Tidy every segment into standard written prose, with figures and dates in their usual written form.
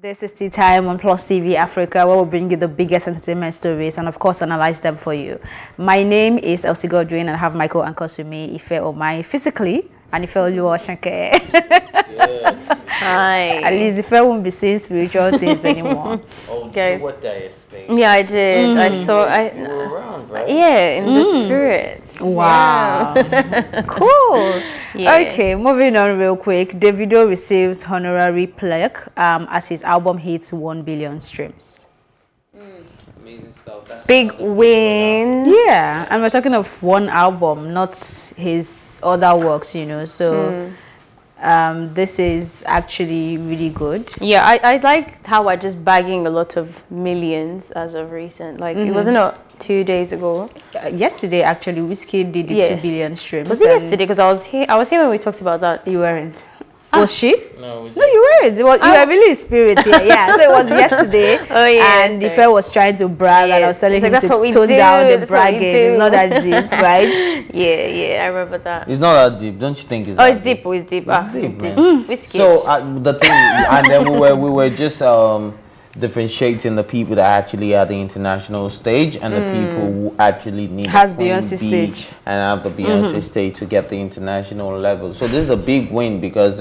This is TeaTime on PLUS TV Africa, where we'll bring you the biggest entertainment stories and, of course, analyze them for you. My name is Elsie Godwin, and I have my co-anchors with me, Ife Omai, physically, and Ife Oluwa Osunkeye. Hi. At least Ife won't be seeing spiritual things anymore. Oh, guys. So what diet thing? Yeah, I did. I saw. You were around, right? Yeah, in the spirit. Wow. Yeah. Cool. Yeah. Okay, moving on real quick. Davido receives honorary plaque as his album hits 1 billion streams. Amazing stuff. That's big win. Yeah, and we're talking of one album, not his other works, you know. So this is actually really good. Yeah, I like how we're just bagging a lot of millions as of recent. Like it wasn't a 2 days ago. Yesterday, actually, Wizkid did the 2 billion streams. Was it yesterday? Because I was here when we talked about that. You weren't. Was she? No, no, you weren't. Well, you were really spirit here. Yeah, so it was yesterday. Oh yeah. And Ife was trying to brag, and I was telling him to tone down the bragging. It's not that deep, right? Yeah, yeah, I remember that. It's not that deep, don't you think? It's deep. Oh, it's deep. It's deep, man. So the thing, and then we were just differentiating the people that actually are the international stage and the people who actually need has Beyonce stage and have the Beyonce stage to get the international level. So this is a big win because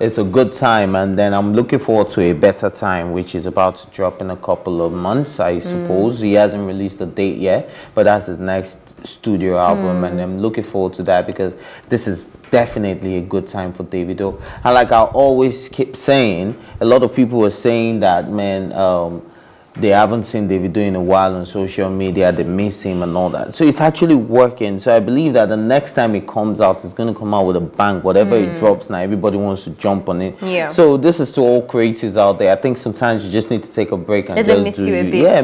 it's a good time, and then I'm looking forward to a better time, which is about to drop in a couple of months, I suppose. He hasn't released a date yet, but that's his next studio album, and I'm looking forward to that because this is definitely a good time for Davido. And like I always keep saying, a lot of people were saying that, man, they haven't seen Davido in a while on social media, they miss him and all that. So it's actually working. So I believe that the next time it comes out, it's going to come out with a bang. Whatever it drops now, everybody wants to jump on it. Yeah. So this is to all creators out there. I think sometimes you just need to take a break and let them miss you a bit. Yeah,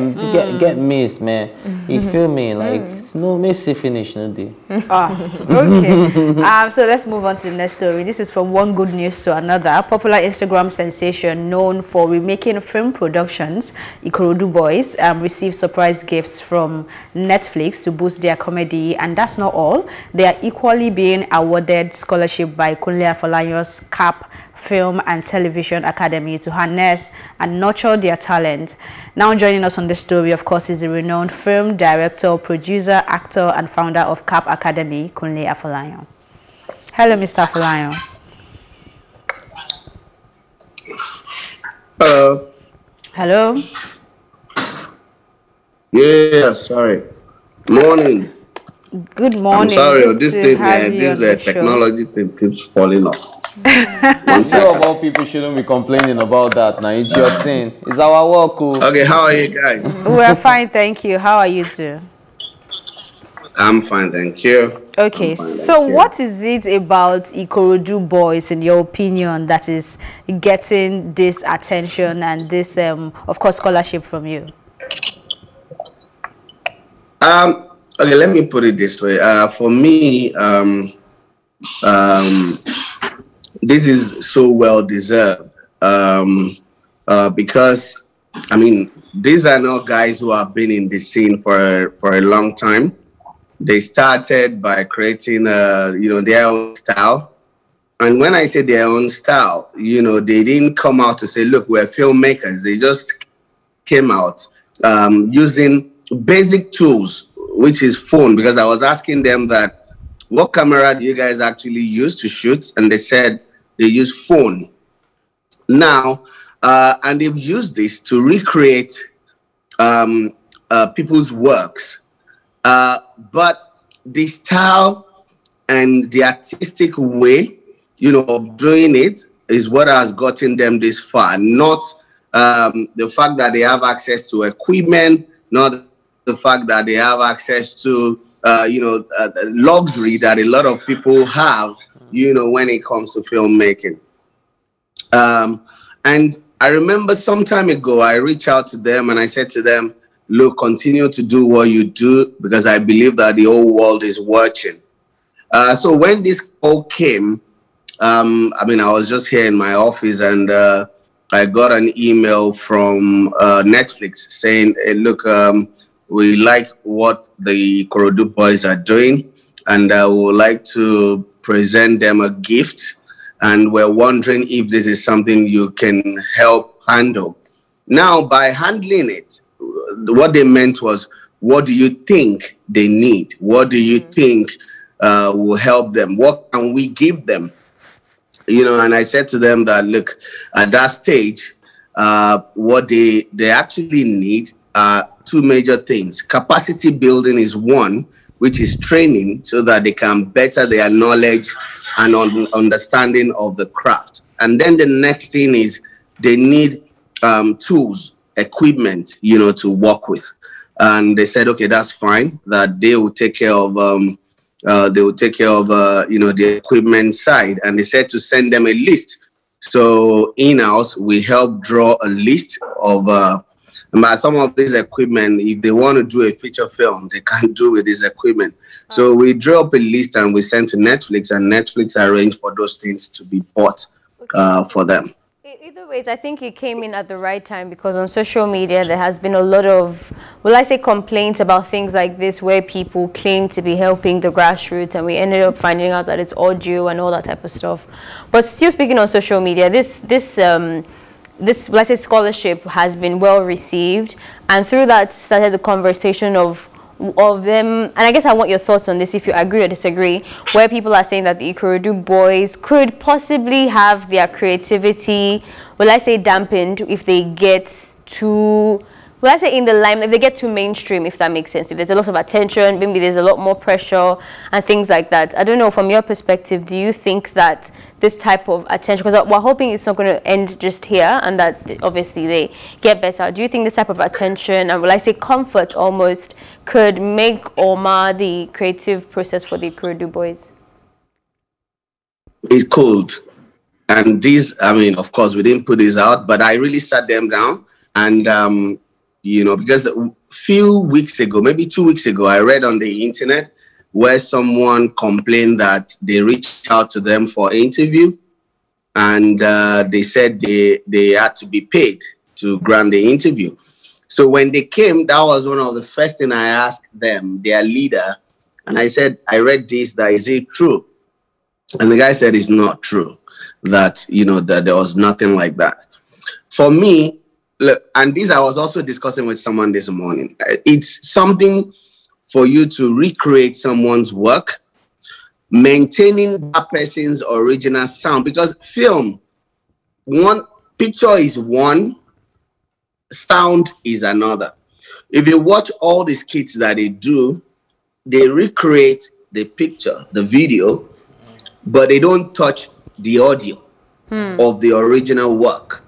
get missed, man. You feel me? Like, no, Messi finished no day. Okay. So let's move on to the next story. This is from one good news to another. A popular Instagram sensation known for remaking film productions, Ikorodu Bois, received surprise gifts from Netflix to boost their comedy. And that's not all. They are equally being awarded scholarship by Kunle Afolayan's CAP Film and Television Academy to harness and nurture their talent. Now joining us on this story, of course, is the renowned film director, producer, actor, and founder of CAP Academy, Kunle Afolayan. Hello, Mr. Afolayan. Hello. Hello. Yeah, sorry. Morning. Good morning. I'm sorry, this technology thing keeps falling off. Of all people shouldn't be complaining about that. Now it's your thing. It's our work. Okay, how are you guys? We're fine, thank you. How are you too? I'm fine, thank you. Okay, so what is it about Ikorodu Bois, in your opinion, that is getting this attention and this, of course, scholarship from you? Okay, let me put it this way. For me, this is so well deserved because, I mean, these are not guys who have been in the scene for a long time. They started by creating, you know, their own style. And when I say their own style, you know, they didn't come out to say, look, we're filmmakers. They just came out using basic tools, which is phone, because I was asking them that, what camera do you guys actually use to shoot? And they said they use phone. Now, and they've used this to recreate people's works. But the style and the artistic way, you know, of doing it is what has gotten them this far. Not the fact that they have access to equipment, not the fact that they have access to you know, luxury that a lot of people have, you know, when it comes to filmmaking. And I remember some time ago, I reached out to them and I said to them, look, continue to do what you do because I believe that the whole world is watching. So when this call came, I mean, I was just here in my office and I got an email from Netflix saying, hey, look, we like what the Ikorodu Bois are doing, and we would like to present them a gift. and we're wondering if this is something you can help handle. Now, by handling it, what they meant was, what do you think they need? What do you think will help them? What can we give them? You know, and I said to them that, look, at that stage, what they actually need are two major things. Capacity building is one, which is training so that they can better their knowledge and understanding of the craft. And then the next thing is they need tools, equipment, you know, to work with. And they said, okay, that's fine, that they will take care of you know, the equipment side. And they said to send them a list. So in-house, we help draw a list of some of this equipment. If they want to do a feature film, they can't do with this equipment. So we drew up a list and we sent to Netflix, and Netflix arranged for those things to be bought for them. Either ways, I think it came in at the right time, because on social media there has been a lot of, will I say, complaints about things like this, where people claim to be helping the grassroots and we ended up finding out that it's audio and all that type of stuff. But still speaking on social media, this will I say, scholarship has been well received, and through that started the conversation of them. And I guess I want your thoughts on this, if you agree or disagree, where people are saying that the Ikorodu Bois could possibly have their creativity, will I say, dampened if they get too, will I say, in the limelight, if they get too mainstream, if that makes sense. If there's a lot of attention, maybe there's a lot more pressure and things like that. I don't know, from your perspective, do you think that this type of attention, because we're hoping it's not going to end just here and that obviously they get better. Do you think this type of attention and, will I say, comfort almost, could make or mar the creative process for the Ikorodu Bois? It could. And these, I mean, of course, we didn't put this out, but I really sat them down and, you know, because a few weeks ago, maybe 2 weeks ago, I read on the internet where someone complained that they reached out to them for an interview, and they said they had to be paid to grant the interview. So when they came, that was one of the first things I asked them, their leader. And I said, I read this, that is it true? And the guy said, it's not true, that, you know, that there was nothing like that. For me, look, and this I was also discussing with someone this morning. It's something for you to recreate someone's work, maintaining that person's original sound. Because film, one picture is one, sound is another. If you watch all the skits that they do, they recreate the picture, the video, but they don't touch the audio of the original work.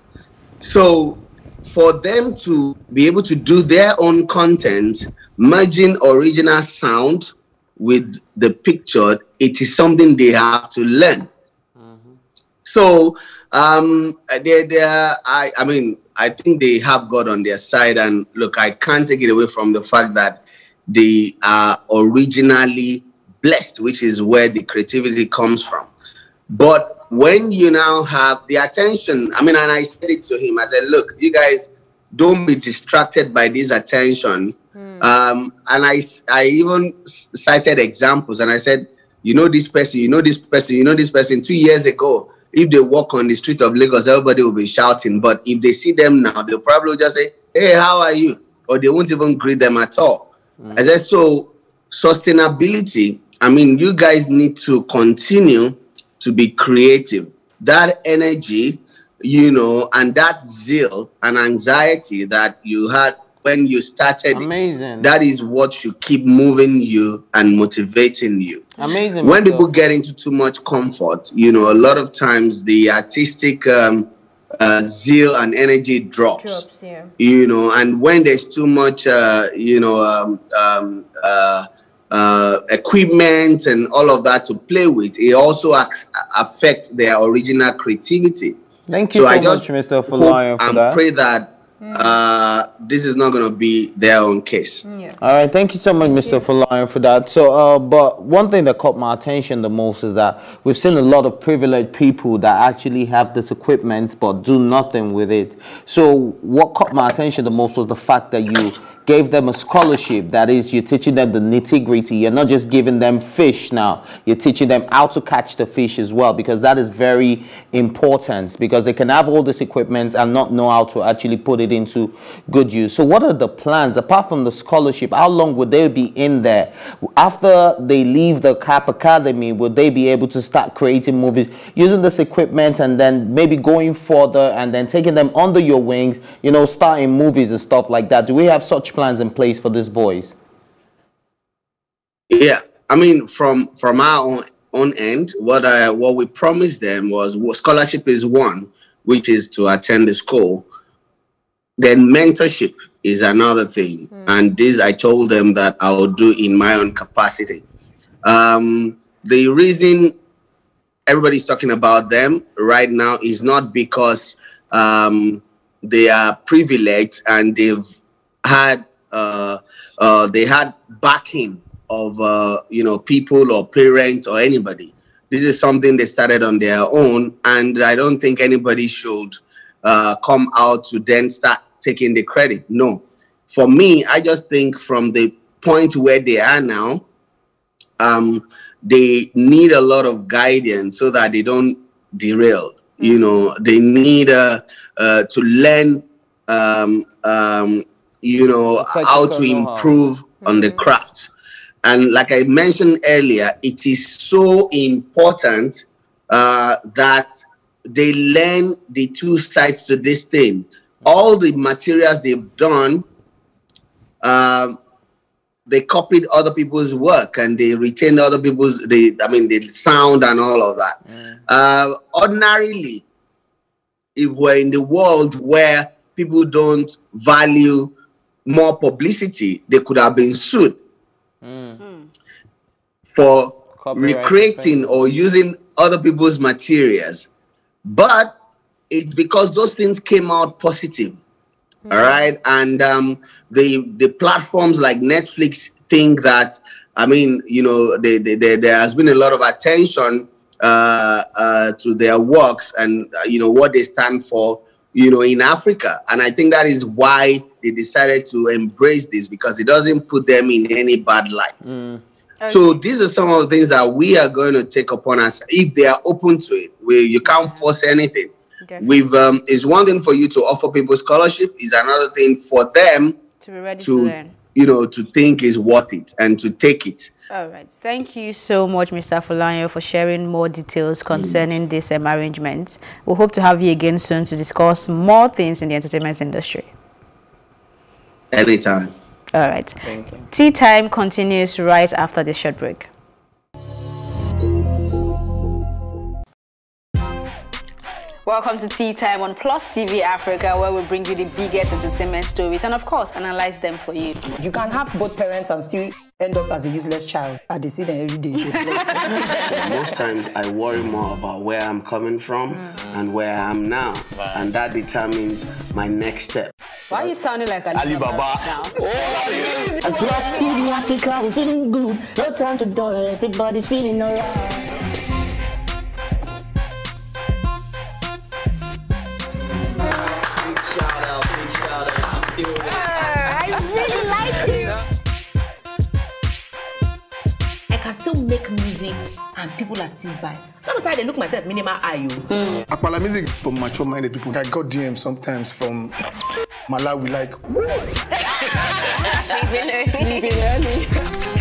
So for them to be able to do their own content, merging original sound with the picture, it is something they have to learn. So I mean, I think they have God on their side. And look, I can't take it away from the fact that they are originally blessed, which is where the creativity comes from. But when you now have the attention, I mean, and I said it to him, I said, look, you guys don't be distracted by this attention. And I even cited examples, and I said, you know this person, you know this person, you know this person. 2 years ago, if they walk on the street of Lagos, everybody will be shouting. But if they see them now, they'll probably just say, hey, how are you? Or they won't even greet them at all. I said, so sustainability, I mean, you guys need to continue to be creative. That energy, you know, and that zeal and anxiety that you had when you started it, that is what should keep moving you and motivating you. When people get into too much comfort, you know, a lot of times the artistic zeal and energy drops you know, and when there's too much you know, equipment and all of that to play with, it also affects their original creativity. Thank you so, much, Mr. Afolayan, for that. Pray that this is not going to be their own case. All right, thank you so much, Mr. Afolayan, for that. So, but one thing that caught my attention the most is that we've seen a lot of privileged people that actually have this equipment but do nothing with it. So, what caught my attention the most was the fact that you gave them a scholarship. That is, you're teaching them the nitty-gritty. You're not just giving them fish now. You're teaching them how to catch the fish as well, because that is very important, because they can have all this equipment and not know how to actually put it into good use. So what are the plans? Apart from the scholarship, how long would they be in there? After they leave the CAP Academy, would they be able to start creating movies using this equipment, and then maybe going further and then taking them under your wings, you know, starting movies and stuff like that? Do we have such plans in place for these boys? Yeah, I mean, from our own end, what we promised them was, well, scholarship is one, which is to attend the school. Then mentorship is another thing. And this, I told them that I will do in my own capacity. The reason everybody's talking about them right now is not because they are privileged and they had backing of you know, people or parents or anybody. This is something they started on their own, and I don't think anybody should come out to then start taking the credit. No, for me, I just think from the point where they are now, they need a lot of guidance so that they don't derail. You know, they need to learn you know, how to improve on the craft. And like I mentioned earlier, it is so important that they learn the two sides to this thing. All the materials they've done, they copied other people's work, and they retained other people's, the sound and all of that. Ordinarily, if we're in the world where people don't value more publicity, they could have been sued for copyright recreating or using other people's materials. But it's because those things came out positive, all right? And the platforms like Netflix think that, I mean, you know, there has been a lot of attention to their works and, you know, what they stand for, you know, in Africa. And I think that is why they decided to embrace this, because it doesn't put them in any bad light. Okay. So these are some of the things that we are going to take upon us if they are open to it. You can't force anything. Definitely. It's one thing for you to offer people scholarship. It's another thing for them to be ready to learn. You know, to think is worth it and to take it. All right. Thank you so much, Mr. Afolayan, for sharing more details concerning this arrangement. We hope to have you again soon to discuss more things in the entertainment industry. Anytime. All right. Thank you. Tea Time continues right after this short break. Welcome to Tea Time on PLUS TV Africa, where we bring you the biggest entertainment stories and, of course, analyze them for you. You can have both parents and still end up as a useless child. I decide every day. Most times I worry more about where I'm coming from and where I am now, and that determines my next step. Why are you sounding like Alibaba now? Oh, yeah. PLUS TV Africa, we're feeling good. No time to dollar, everybody feeling all right. Make music and people are still buying. That was how they look myself, minimal IU. Apala music is for mature-minded people. I got DMs sometimes from Malawi, like, woo! Sleeping early. Sleeping early.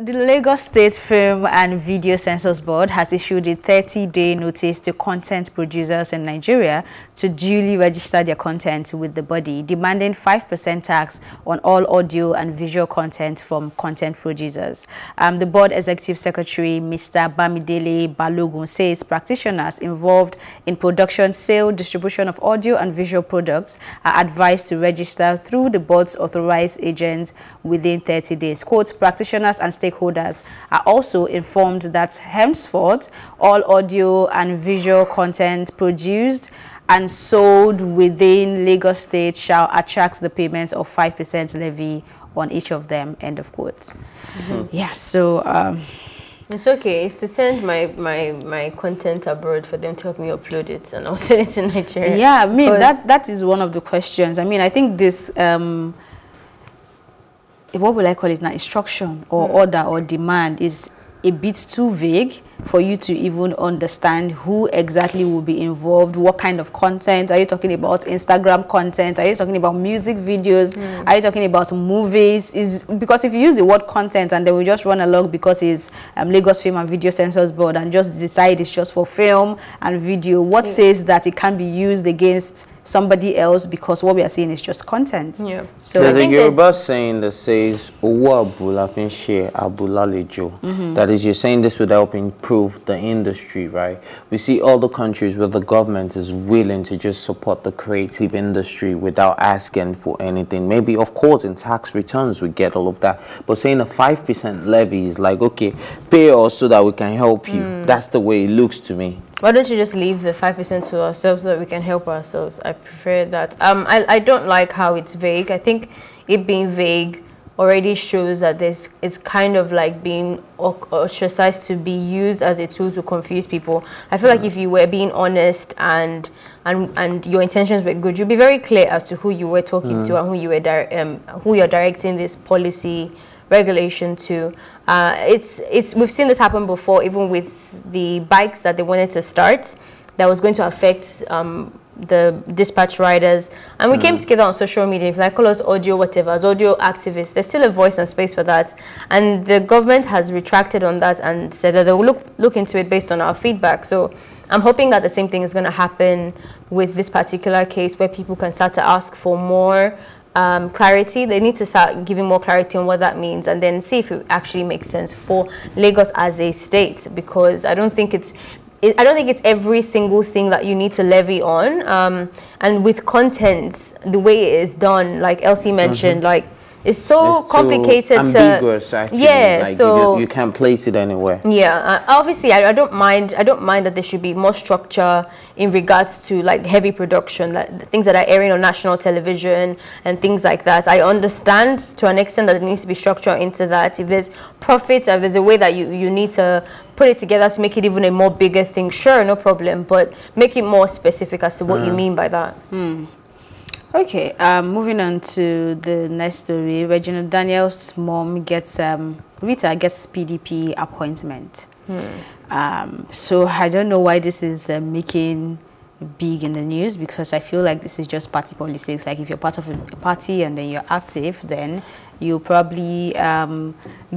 The Lagos State Film and Video Census Board has issued a 30-day notice to content producers in Nigeria to duly register their content with the body, demanding 5% tax on all audio and visual content from content producers. The board executive secretary, Mr. Bamidele Balogun, says practitioners involved in production, sale, distribution of audio and visual products are advised to register through the board's authorized agents within 30 days. Quote, practitioners and stakeholders are also informed that henceforth all audio and visual content produced and sold within Lagos State shall attract the payments of 5% levy on each of them, end of quote. Yeah, so It's okay. It's to send my content abroad for them to help me upload it, and I'll send it in Nigeria. Yeah, I mean, that is one of the questions. I mean, I think this, what will I call it now, instruction or order or demand is a bit too vague for you to even understand who exactly will be involved, what kind of content. Are you talking about Instagram content? Are you talking about music videos? Are you talking about movies? Because if you use the word content and they will just run along because it's Lagos Film and Video Census Board and just decide it's just for film and video, what says that it can be used against somebody else because what we are seeing is just content? Yeah. So there's a Yoruba saying that says, that is, you're saying this would help improve the industry, right? We see all the countries where the government is willing to just support the creative industry without asking for anything. Maybe, of course, in tax returns we get all of that, but saying a 5% levy is like, okay, pay us so that we can help you. That's the way it looks to me. Why don't you just leave the 5% to ourselves so that we can help ourselves? I prefer that. I don't like how it's vague. I think it being vague already shows that this is kind of like being ostracized to be used as a tool to confuse people. I feel like if you were being honest and your intentions were good, you'd be very clear as to who you were talking to and who you were who you're directing this policy regulation to. We've seen this happen before, even with the bikes that they wanted to start that was going to affect the dispatch riders, and we came together on social media. If they call us audio whatever, as audio activists, there's still a voice and space for that, and the government has retracted on that and said that they will look into it based on our feedback. So I'm hoping that the same thing is going to happen with this particular case, where people can start to ask for more clarity. They need to start giving more clarity on what that means, and then see if it actually makes sense for Lagos as a state, because I don't think it's every single thing that you need to levy on. And with content, the way it is done, like Elsie mentioned, like it's complicated. So ambiguous, actually. Yeah, like so you can't place it anywhere. Yeah, obviously, I don't mind that there should be more structure in regards to like heavy production, like things that are airing on national television and things like that. I understand to an extent that there needs to be structure into that. If there's profit, if there's a way that you need to put it together to make it even a more bigger thing, sure, no problem, but make it more specific as to what you mean by that. Okay, moving on to the next story. Regina Daniels' mom gets, Rita gets PDP appointment. So I don't know why this is making big in the news, because I feel like this is just party politics. Like if you're part of a party and then you're active, then you probably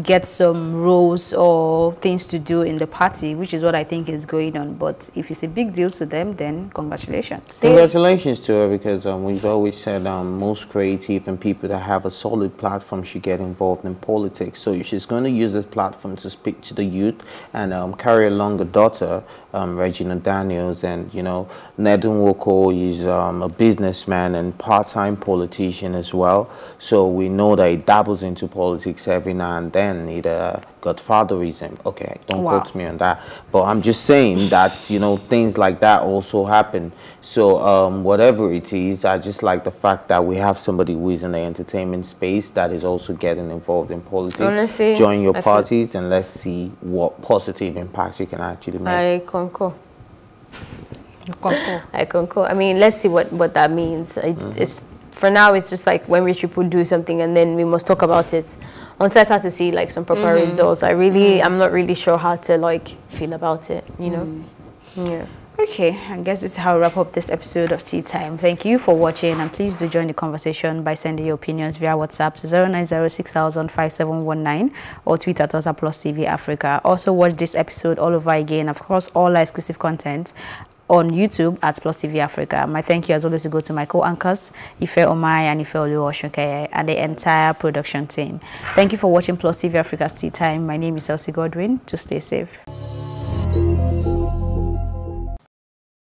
get some roles or things to do in the party, which is what I think is going on. But if it's a big deal to them, then congratulations. Congratulations to her, because we've always said most creative and people that have a solid platform should get involved in politics. So she's going to use this platform to speak to the youth and carry along her daughter, Regina Daniels. And, you know, Ned Nwoko is a businessman and part-time politician as well. So we know that it dabbles into politics every now and then, either godfatherism. Okay, don't quote me on that. But I'm just saying that, you know, things like that also happen. So whatever it is, I just like the fact that we have somebody who is in the entertainment space that is also getting involved in politics. Honestly, join your parties and let's see what positive impacts you can actually make. I concur. I concur. I mean, let's see what that means. It's for now, it's just like when rich people do something and then we must talk about it until I start to see like some proper results. I'm not really sure how to like feel about it, you know. Yeah. Okay, I guess it's how we wrap up this episode of Tea Time. Thank you for watching, and please do join the conversation by sending your opinions via WhatsApp to 09060005719 or tweet at us at PLUS TV Africa. Also watch this episode all over again. Of course, all our exclusive content on YouTube at PLUS TV Africa. My thank you as always to go to my co-anchors, Ife Omai and Ife Oluwa Osunkeye, and the entire production team. Thank you for watching PLUS TV Africa's Tea Time. My name is Elsie Godwin. To stay safe.